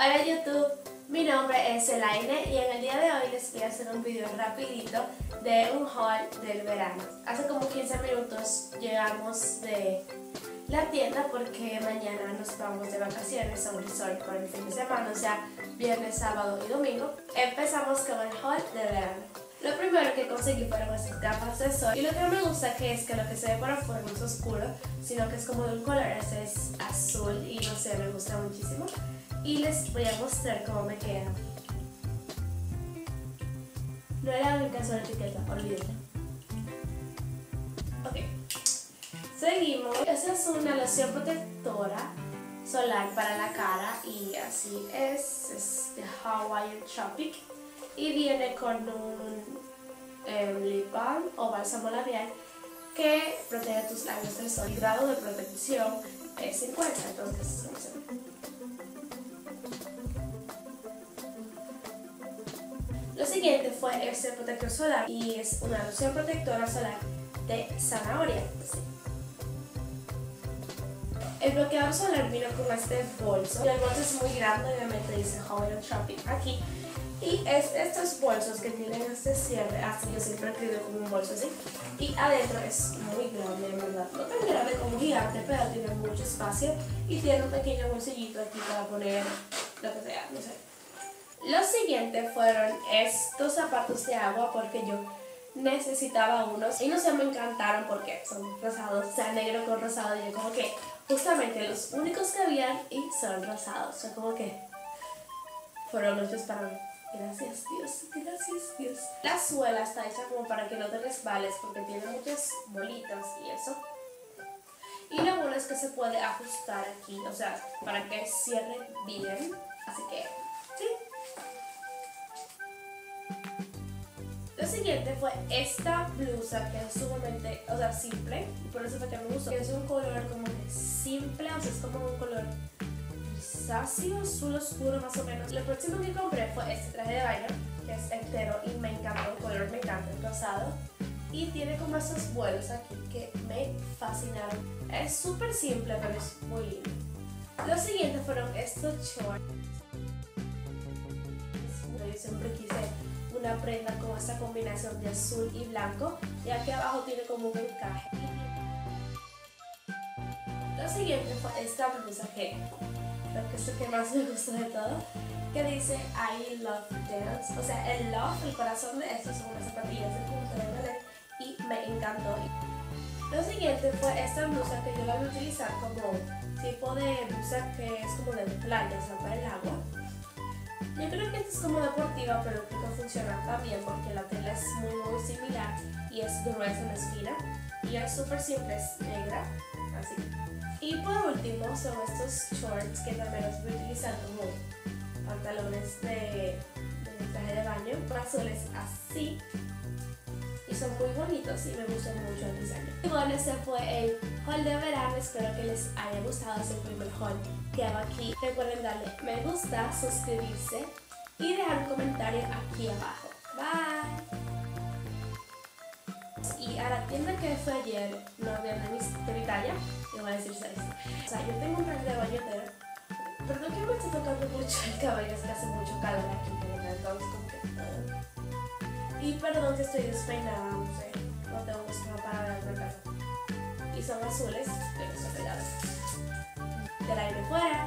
Hola YouTube, mi nombre es Delaine y en el día de hoy les voy a hacer un video rapidito de un haul del verano. Hace como 15 minutos llegamos de la tienda porque mañana nos vamos de vacaciones a un resort por el fin de semana, o sea, viernes, sábado y domingo. Empezamos con el haul del verano. Lo primero que conseguí fueron estas gafas de sol y lo que me gusta es que lo que se ve por afuera no es oscuro, sino que es como de un color, ese es azul y no sé, me gusta muchísimo. Y les voy a mostrar cómo me quedan. No era la única sola etiqueta, olvídala. Ok, seguimos. Esta es una loción protectora solar para la cara y así es de Hawaiian Tropic. Y viene con un lip balm o bálsamo labial que protege tus labios del sol. El grado de protección es 50, entonces vamos a ver. Lo siguiente fue este protector solar y es una loción protectora solar de zanahoria. Sí. El bloqueador solar vino con este bolso. El bolso es muy grande, obviamente dice Hawaiian Tropic aquí. Y es estos bolsos que tienen este cierre, así yo siempre escribo como un bolso así. Y adentro es muy grande, en verdad. No tan grande como un gigante, pero tiene mucho espacio. Y tiene un pequeño bolsillito aquí para poner lo que sea, no sé. Lo siguiente fueron estos zapatos de agua porque yo necesitaba unos y no sé, me encantaron porque son rosados, o sea, negro con rosado, y yo como que justamente los únicos que habían y son rosados, o sea, como que fueron hechos para mí. Gracias Dios, gracias Dios. La suela está hecha como para que no te resbales porque tiene muchas bolitas y eso. Y lo bueno es que se puede ajustar aquí, o sea, para que cierre bien, así que sí. Lo siguiente fue esta blusa que es sumamente, o sea, simple, y por eso fue que me gustó. Es un color como que simple, o sea, es como un color rosáceo, azul oscuro más o menos. Lo próximo que compré fue este traje de baño, que es entero y me encantó el color, me encanta el rosado. Y tiene como esos vuelos aquí que me fascinaron. Es súper simple, pero es muy lindo. Lo siguiente fueron estos shorts. Yo siempre quise una prenda con esta combinación de azul y blanco, y aquí abajo tiene como un encaje. Lo siguiente fue esta blusa que creo que es lo que más me gusta de todo, que dice I love dance, o sea, el love, el corazón de esto son unas zapatillas de punta de ballet y me encantó. Lo siguiente fue esta blusa que yo la voy a utilizar como tipo de blusa que es como de playa, o sea, para el agua. Yo creo que esta es como deportiva, pero creo que funciona también porque la tela es muy muy similar y es gruesa en esquina y es súper simple, es negra, así. Y por último son estos shorts que también los voy a utilizar como pantalones de traje de baño, azules así, y son muy bonitos y me gustan mucho el diseño. Y bueno, ese fue el haul de verano, espero que les haya gustado, es el primer haul que hago aquí. Recuerden darle me gusta, suscribirse y dejar un comentario aquí abajo. Bye. Y a la tienda que fue ayer no había de mi talla, les voy a decir 6. O sea, yo tengo un traje de baño, pero no que me esté tocando mucho el cabello, es que hace mucho calor aquí, ¿verdad? Entonces como que... Y perdón que estoy despeinada, no sé, no tengo música para ver el retraso. Y son azules, pero son pegados. Del aire fuera.